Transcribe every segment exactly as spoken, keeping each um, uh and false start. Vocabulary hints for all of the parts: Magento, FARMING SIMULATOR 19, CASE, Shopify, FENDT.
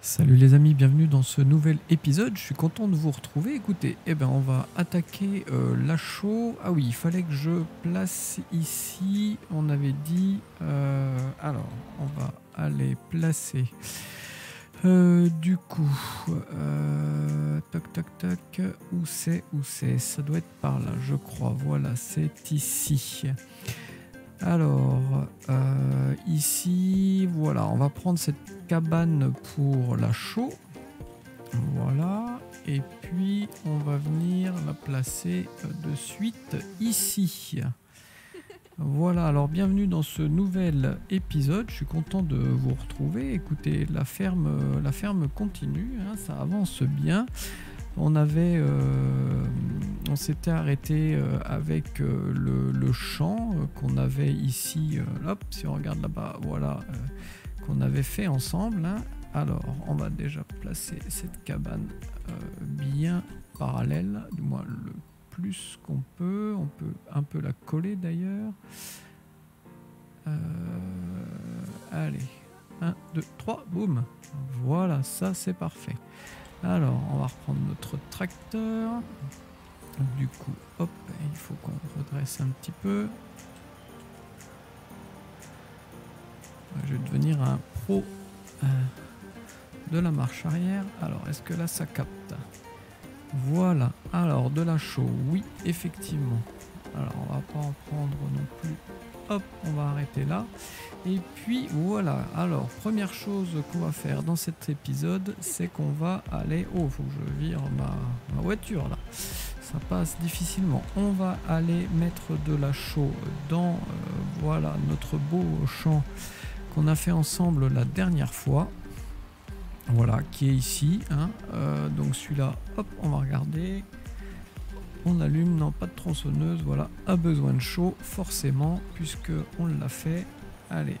Salut les amis, bienvenue dans ce nouvel épisode, je suis content de vous retrouver. Écoutez, eh ben on va attaquer euh, la show. Ah oui, il fallait que je place ici, on avait dit... Euh, alors, on va aller placer... Euh, du coup, euh, tac tac tac, où c'est, où c'est, ça doit être par là, je crois, voilà, c'est ici. Alors, euh, ici, voilà, on va prendre cette cabane pour la chaux, voilà, et puis on va venir la placer de suite ici. Voilà, alors bienvenue dans ce nouvel épisode, je suis content de vous retrouver. Écoutez, la ferme, la ferme continue, hein, ça avance bien. On avait, euh, on s'était arrêté avec le, le champ qu'on avait ici, hop, si on regarde là-bas, voilà, euh, qu'on avait fait ensemble, hein. Alors, on va déjà placer cette cabane euh, bien parallèle, du moins le plus qu'on peut, on peut un peu la coller d'ailleurs. Euh, allez, un, deux, trois, boum! Voilà, ça c'est parfait. Alors, on va reprendre notre tracteur. Du coup, hop, il faut qu'on redresse un petit peu. Je vais devenir un pro euh, de la marche arrière. Alors, est-ce que là ça capte ? Voilà, alors de la chaux, oui, effectivement. Alors, on va pas en prendre non plus. Hop, on va arrêter là. Et puis, voilà. Alors, première chose qu'on va faire dans cet épisode, c'est qu'on va aller... Oh, faut que je vire ma, ma voiture, là. Ça passe difficilement. On va aller mettre de la chaux dans, euh, voilà, notre beau champ qu'on a fait ensemble la dernière fois. Voilà, qui est ici, hein. Euh, donc celui-là, hop, on va regarder, on allume, non, pas de tronçonneuse, voilà, a besoin de chaud, forcément, puisque on l'a fait, allez.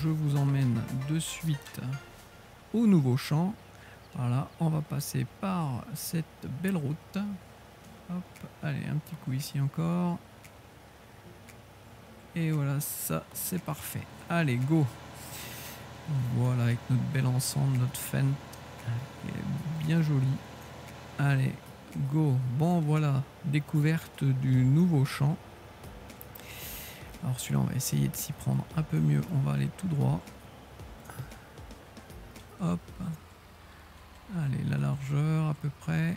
Je vous emmène de suite au nouveau champ. Voilà, on va passer par cette belle route. Hop, allez, un petit coup ici encore. Et voilà, ça c'est parfait. Allez, go! Voilà, avec notre bel ensemble, notre F E N D T qui est bien joli. Allez, go! Bon, voilà, découverte du nouveau champ. Alors celui-là, on va essayer de s'y prendre un peu mieux. On va aller tout droit. Hop. Allez, la largeur à peu près.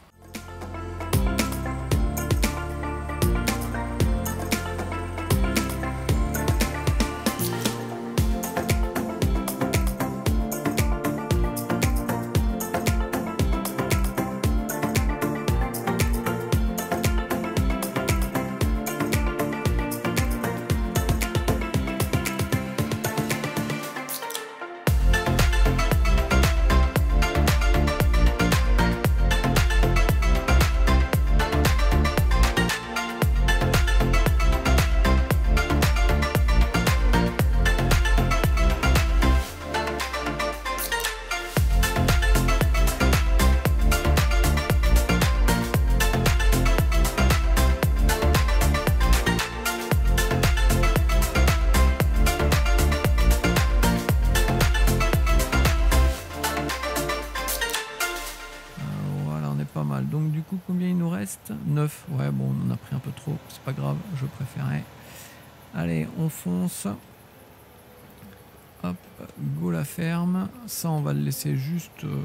mal. Donc du coup, combien il nous reste? Neuf. Ouais, bon, on en a pris un peu trop. C'est pas grave, je préférais. Allez, on fonce. Hop, go la ferme. Ça, on va le laisser juste euh,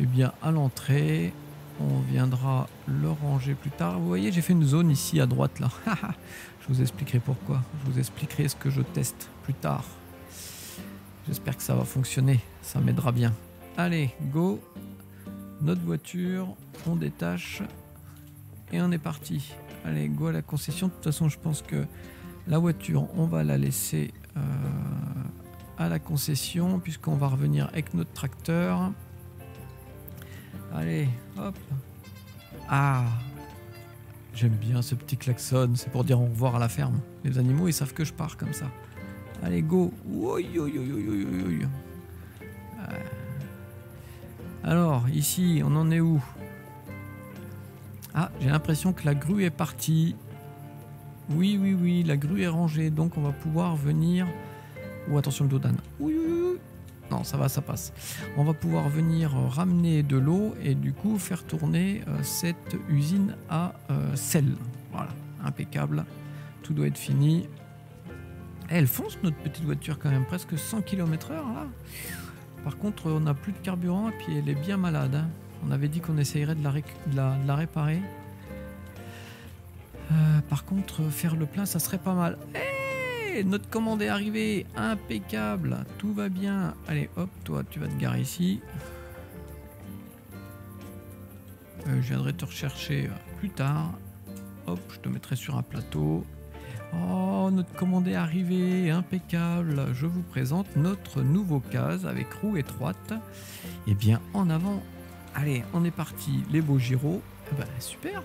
eh bien, à l'entrée. On viendra le ranger plus tard. Vous voyez, j'ai fait une zone ici à droite, là. Je vous expliquerai pourquoi. Je vous expliquerai ce que je teste plus tard. J'espère que ça va fonctionner. Ça m'aidera bien. Allez, go. Notre voiture, on détache et on est parti. Allez, go à la concession. De toute façon, je pense que la voiture, on va la laisser euh, à la concession puisqu'on va revenir avec notre tracteur. Allez, hop. Ah, j'aime bien ce petit klaxon. C'est pour dire au revoir à la ferme. Les animaux, ils savent que je pars comme ça. Allez, go. Ouïe, ouïe, ouïe, ouïe, ouïe. Alors, ici, on en est où? Ah, j'ai l'impression que la grue est partie. Oui, oui, oui, la grue est rangée. Donc, on va pouvoir venir... Oh, attention, le dos d'âne. Ouïe, ouïe, ouïe. Non, ça va, ça passe. On va pouvoir venir ramener de l'eau et du coup faire tourner euh, cette usine à euh, sel. Voilà, impeccable. Tout doit être fini. Et elle fonce notre petite voiture quand même, presque cent kilomètres heure là. Par contre, on n'a plus de carburant et puis elle est bien malade. Hein. On avait dit qu'on essayerait de la, ré de la, de la réparer. Euh, par contre, faire le plein, ça serait pas mal. Hey, notre commande est arrivée, impeccable, tout va bien. Allez, hop, toi, tu vas te garer ici. Euh, je viendrai te rechercher plus tard. Hop, je te mettrai sur un plateau. Oh, notre commande est arrivée, impeccable. Je vous présente notre nouveau case avec roue étroite. Et eh bien, en avant. Allez, on est parti, les beaux gyros. Eh ben, super.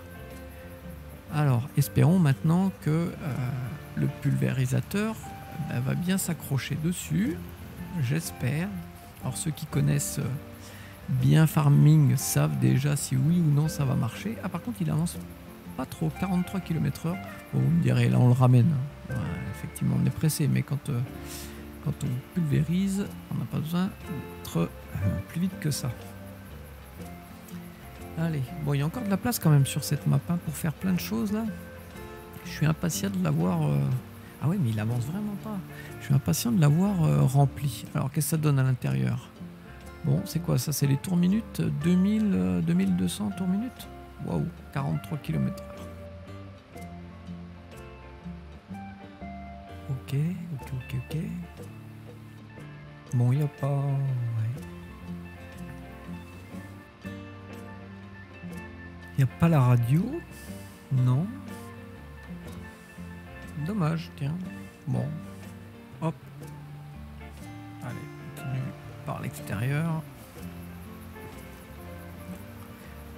Alors, espérons maintenant que... Euh, le pulvérisateur bah, va bien s'accrocher dessus, j'espère. Alors ceux qui connaissent bien farming savent déjà si oui ou non ça va marcher. Ah, par contre il avance pas trop, quarante-trois kilomètres heure. Bon, vous me direz, là on le ramène. Ouais, effectivement on est pressé, mais quand, euh, quand on pulvérise, on n'a pas besoin d'être plus vite que ça. Allez, bon, il y a encore de la place quand même sur cette map hein, pour faire plein de choses là. Je suis impatient de l'avoir... Euh... Ah oui, mais il avance vraiment pas. Je suis impatient de l'avoir euh, rempli. Alors, qu'est-ce que ça donne à l'intérieur? Bon, c'est quoi ça? C'est les tours minutes, deux mille, euh, deux mille deux cents tours minutes. Waouh, quarante-trois kilomètres heure. Ok, ok, ok, ok. Bon, il n'y a pas... Ouais. Il n'y a pas la radio? Non. Dommage, tiens. Bon. Hop. Allez, continue par l'extérieur.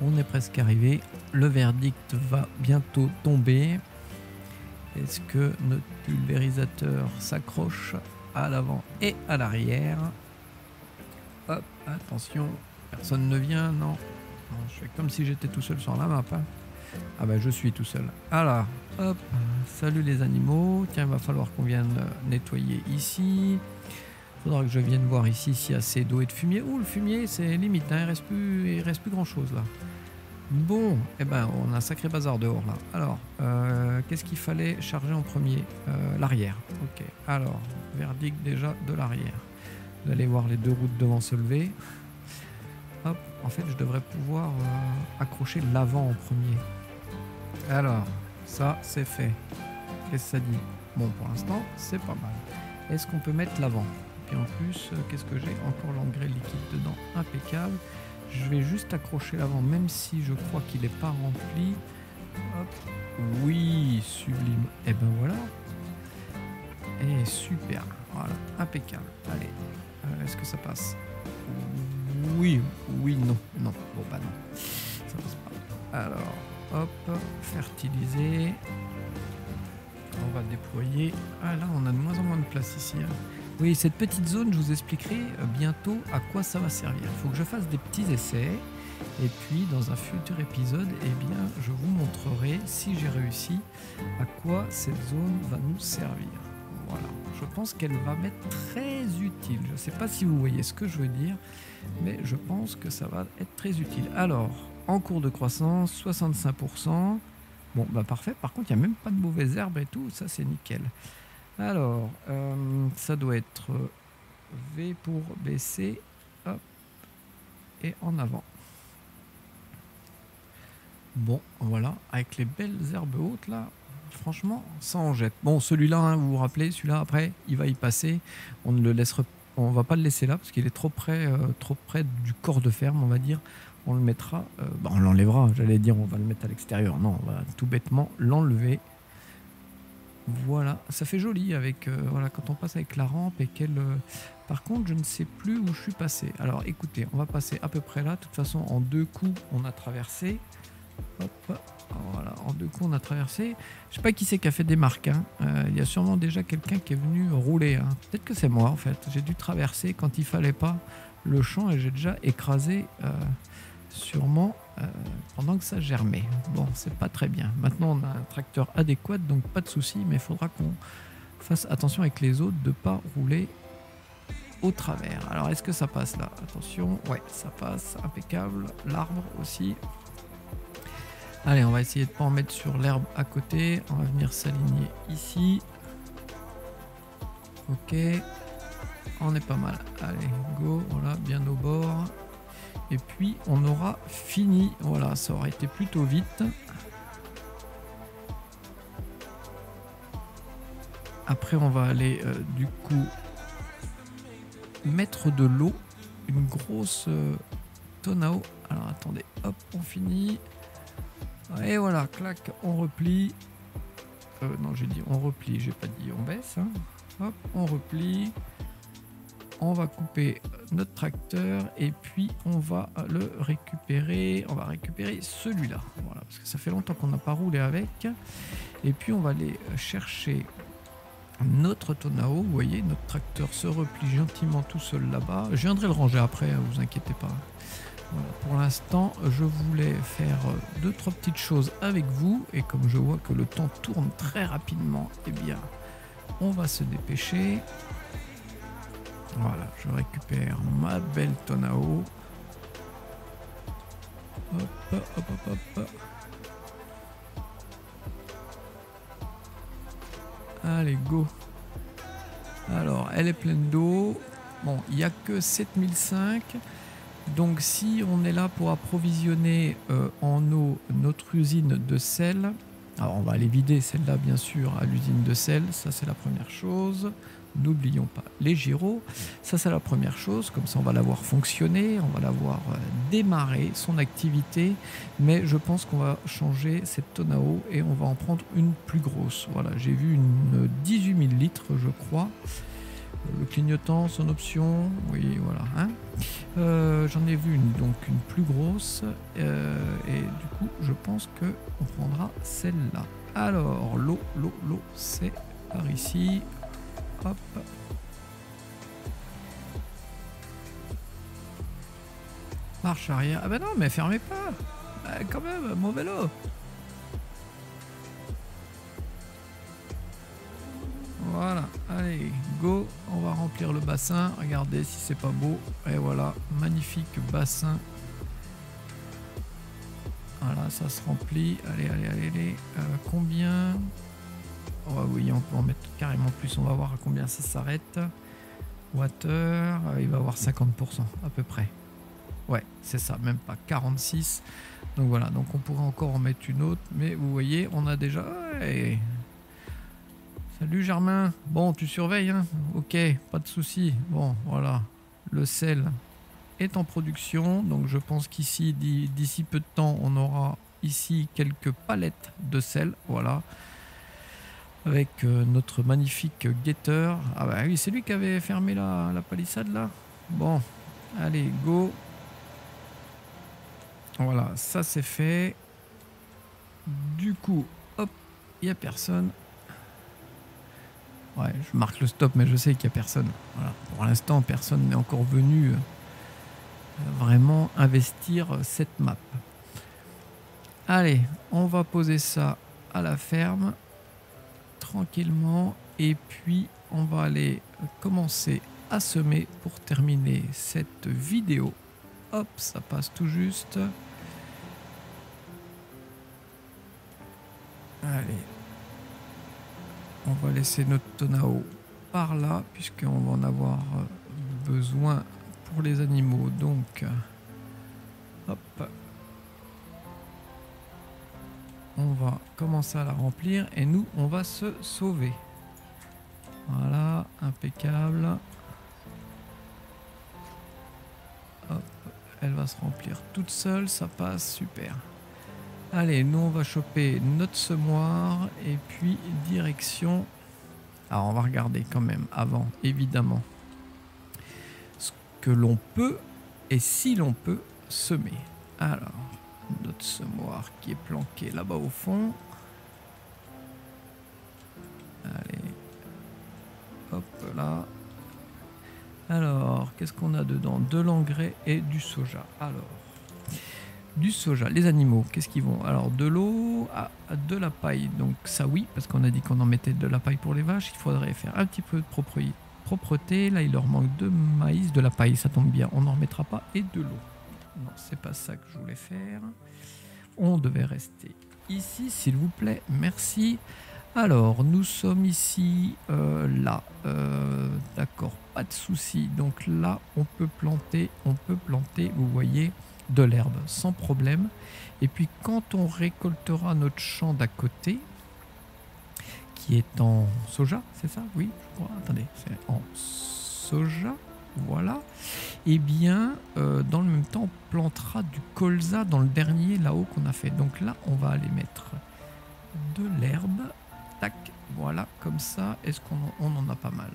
On est presque arrivé. Le verdict va bientôt tomber. Est-ce que notre pulvérisateur s'accroche à l'avant et à l'arrière? Hop, attention. Personne ne vient, non. Non, je fais comme si j'étais tout seul sur la map. Hein. Ah ben, je suis tout seul. Ah là, hop, salut les animaux. Tiens, il va falloir qu'on vienne nettoyer ici. Il faudra que je vienne voir ici s'il y a assez d'eau et de fumier. Ouh, le fumier, c'est limite, hein, il reste plus, il reste plus grand chose là. Bon, eh ben, on a un sacré bazar dehors là. Alors, euh, qu'est-ce qu'il fallait charger en premier? euh, L'arrière. Ok, alors, verdict déjà de l'arrière. Vous allez voir les deux routes devant se lever. Hop, en fait, je devrais pouvoir euh, accrocher l'avant en premier. Alors, ça c'est fait. Qu'est-ce que ça dit? Bon, pour l'instant, c'est pas mal. Est-ce qu'on peut mettre l'avant? Et en plus, qu'est-ce que j'ai? Encore l'engrais liquide dedans, impeccable. Je vais juste accrocher l'avant, même si je crois qu'il n'est pas rempli. Hop. Oui, sublime. Et ben voilà. Et super. Voilà, impeccable. Allez, euh, est-ce que ça passe? Oui, oui, non, non. Bon, bah non. Ça passe pas. Alors... Hop, fertiliser. On va déployer. Ah là, on a de moins en moins de place ici. Hein. Oui, cette petite zone, je vous expliquerai bientôt à quoi ça va servir. Il faut que je fasse des petits essais. Et puis, dans un futur épisode, eh bien, je vous montrerai, si j'ai réussi, à quoi cette zone va nous servir. Voilà. je pense qu'elle va m'être très utile. Je ne sais pas si vous voyez ce que je veux dire, mais je pense que ça va être très utile. Alors, en cours de croissance, soixante-cinq pour cent. Bon, bah parfait. Par contre, il n'y a même pas de mauvaises herbes et tout. Ça, c'est nickel. Alors, euh, ça doit être V pour baisser. Hop. Et en avant. Bon, voilà. Avec les belles herbes hautes, là, franchement, ça en jette. Bon, celui-là, hein, vous vous rappelez, celui-là, après, il va y passer. On ne le laissera, on va pas le laisser là parce qu'il est trop près, euh, trop près du corps de ferme, on va dire. On le mettra, euh, bah on l'enlèvera, j'allais dire, on va le mettre à l'extérieur. Non, on va tout bêtement l'enlever. Voilà, ça fait joli avec, euh, voilà, quand on passe avec la rampe et qu'elle... Euh... Par contre, je ne sais plus où je suis passé. Alors, écoutez, on va passer à peu près là. De toute façon, en deux coups, on a traversé. Hop, voilà, en deux coups, on a traversé. Je sais pas qui c'est qui a fait des marques. Hein. Euh, il y a sûrement déjà quelqu'un qui est venu rouler. Hein. Peut-être que c'est moi, en fait. J'ai dû traverser quand il fallait pas le champ et j'ai déjà écrasé... Euh... sûrement euh, pendant que ça germait. Bon, c'est pas très bien. Maintenant, on a un tracteur adéquat, donc pas de souci, mais il faudra qu'on fasse attention avec les autres de pas rouler au travers. Alors, est-ce que ça passe là? Attention, ouais, ça passe, impeccable. L'arbre aussi. Allez, on va essayer de pas en mettre sur l'herbe à côté. On va venir s'aligner ici. Ok, on est pas mal. Allez, go, voilà, bien au bord. Et puis on aura fini. Voilà, ça aurait été plutôt vite. Après on va aller euh, du coup mettre de l'eau, une grosse euh, tonne à eau. Alors attendez, hop, on finit. Et voilà, clac, on replie. Euh, non, j'ai dit on replie, j'ai pas dit on baisse. Hein. Hop, on replie. On va couper notre tracteur et puis on va le récupérer. On va récupérer celui-là. Voilà, parce que ça fait longtemps qu'on n'a pas roulé avec. Et puis on va aller chercher notre tonne à eau. Vous voyez, notre tracteur se replie gentiment tout seul là-bas. Je viendrai le ranger après, ne vous inquiétez pas. Voilà, pour l'instant, je voulais faire deux, trois petites choses avec vous. Et comme je vois que le temps tourne très rapidement, eh bien, on va se dépêcher. Voilà, je récupère ma belle tonne à eau. Hop, hop, hop, hop, hop. Allez, go. Alors, elle est pleine d'eau. Bon, il n'y a que sept mille cinq. Donc, si on est là pour approvisionner euh, en eau notre usine de sel, alors on va aller vider celle-là, bien sûr, à l'usine de sel. Ça, c'est la première chose. N'oublions pas les gyros, ça c'est la première chose, comme ça on va l'avoir fonctionné, on va l'avoir démarré, son activité, mais je pense qu'on va changer cette tonne à eau et on va en prendre une plus grosse. Voilà, j'ai vu une dix-huit mille litres je crois, le clignotant, son option, oui voilà, hein. euh, j'en ai vu une, donc une plus grosse euh, et du coup je pense que on prendra celle-là. Alors l'eau, l'eau, l'eau, c'est par ici. Hop. Marche arrière. Ah bah non, mais fermez pas. Bah quand même, mon vélo. Voilà, allez, go. On va remplir le bassin. Regardez si c'est pas beau. Et voilà, magnifique bassin. Voilà, ça se remplit. Allez, allez, allez, allez. Euh, combien ? Oh oui, on peut en mettre carrément plus. On va voir à combien ça s'arrête. Water, il va avoir cinquante pour cent à peu près. Ouais, c'est ça, même pas quarante-six. Donc voilà, donc on pourrait encore en mettre une autre. Mais vous voyez, on a déjà... Ouais. Salut Germain. Bon, tu surveilles, hein? Ok, pas de souci. Bon, voilà, le sel est en production. Donc je pense qu'ici, d'ici peu de temps, on aura ici quelques palettes de sel. Voilà. Avec euh, notre magnifique guetteur. Ah bah oui, c'est lui qui avait fermé la, la palissade là. Bon, allez, go. Voilà, ça c'est fait. Du coup, hop, il n'y a personne. Ouais, je marque le stop, mais je sais qu'il n'y a personne. Voilà, pour l'instant, personne n'est encore venu euh, vraiment investir cette map. Allez, on va poser ça à la ferme. Tranquillement, et puis on va aller commencer à semer pour terminer cette vidéo. Hop, ça passe tout juste. Allez, on va laisser notre tonneau par là puisqu'on va en avoir besoin pour les animaux. Donc, hop, on va commencer à la remplir et nous, on va se sauver. Voilà, impeccable. Hop, elle va se remplir toute seule, ça passe, super. Allez, nous on va choper notre semoir et puis direction... Alors on va regarder quand même avant, évidemment, ce que l'on peut et si l'on peut semer. Alors, notre semoir qui est planqué là-bas au fond. Allez, hop là. Alors, qu'est-ce qu'on a dedans? De l'engrais et du soja. Alors... Du soja, les animaux, qu'est-ce qu'ils vont? Alors de l'eau, à de la paille, donc ça oui, parce qu'on a dit qu'on en mettait de la paille pour les vaches, il faudrait faire un petit peu de propreté, là il leur manque de maïs, de la paille, ça tombe bien, on n'en remettra pas, et de l'eau. Non, c'est pas ça que je voulais faire, on devait rester ici, s'il vous plaît, merci. Alors, nous sommes ici, euh, là, euh, d'accord, pas de souci, donc là, on peut planter, on peut planter, vous voyez, de l'herbe sans problème. Et puis quand on récoltera notre champ d'à côté qui est en soja, c'est ça? Oui, je crois. Attendez, c'est en soja, voilà. Et bien euh, dans le même temps on plantera du colza dans le dernier là-haut qu'on a fait. Donc là on va aller mettre de l'herbe, tac, voilà, comme ça. Est-ce qu'on en, on en a pas mal?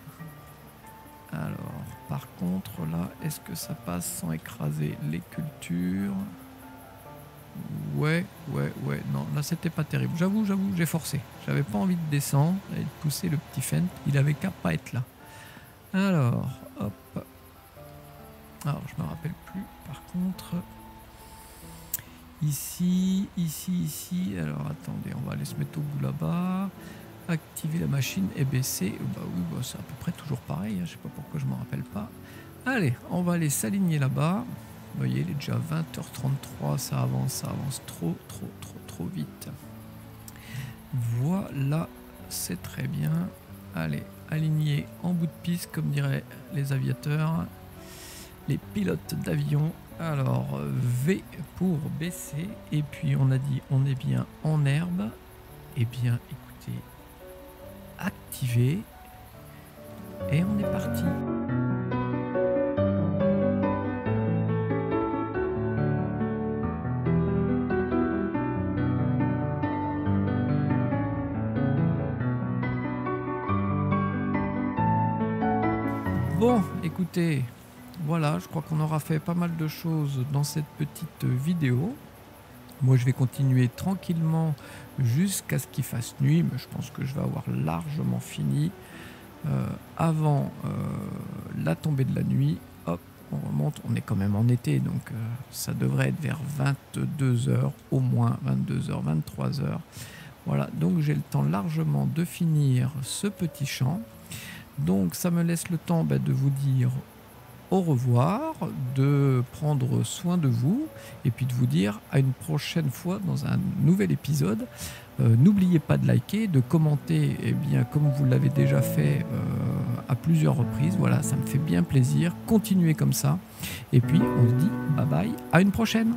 Alors, par contre, là, est-ce que ça passe sans écraser les cultures? Ouais, ouais, ouais. Non, là, c'était pas terrible. J'avoue, j'avoue, j'ai forcé. J'avais pas envie de descendre et de pousser le petit Fendt. Il avait qu'à pas être là. Alors, hop. Alors, je me rappelle plus. Par contre, ici, ici, ici. Alors, attendez, on va aller se mettre au bout là-bas. Activer la machine et baisser, bah oui, bah c'est à peu près toujours pareil, hein. Je sais pas pourquoi je m'en rappelle pas. Allez, on va aller s'aligner là-bas. Vous voyez, il est déjà vingt heures trente-trois, ça avance, ça avance trop, trop, trop, trop vite. Voilà, c'est très bien. Allez, aligner en bout de piste, comme diraient les aviateurs, les pilotes d'avion. Alors, V pour baisser, et puis on a dit on est bien en herbe, et bien écoutez, activé et on est parti. Bon, écoutez, voilà, je crois qu'on aura fait pas mal de choses dans cette petite vidéo. Moi, je vais continuer tranquillement jusqu'à ce qu'il fasse nuit, mais je pense que je vais avoir largement fini euh, avant euh, la tombée de la nuit. Hop, on remonte, on est quand même en été, donc euh, ça devrait être vers vingt-deux heures, au moins vingt-deux heures, vingt-trois heures. Voilà, donc j'ai le temps largement de finir ce petit champ. Donc, ça me laisse le temps bah, de vous dire... au revoir, de prendre soin de vous et puis de vous dire à une prochaine fois dans un nouvel épisode. Euh, n'oubliez pas de liker, de commenter, eh bien, comme vous l'avez déjà fait euh, à plusieurs reprises. Voilà, ça me fait bien plaisir. Continuez comme ça. Et puis, on se dit bye bye, à une prochaine.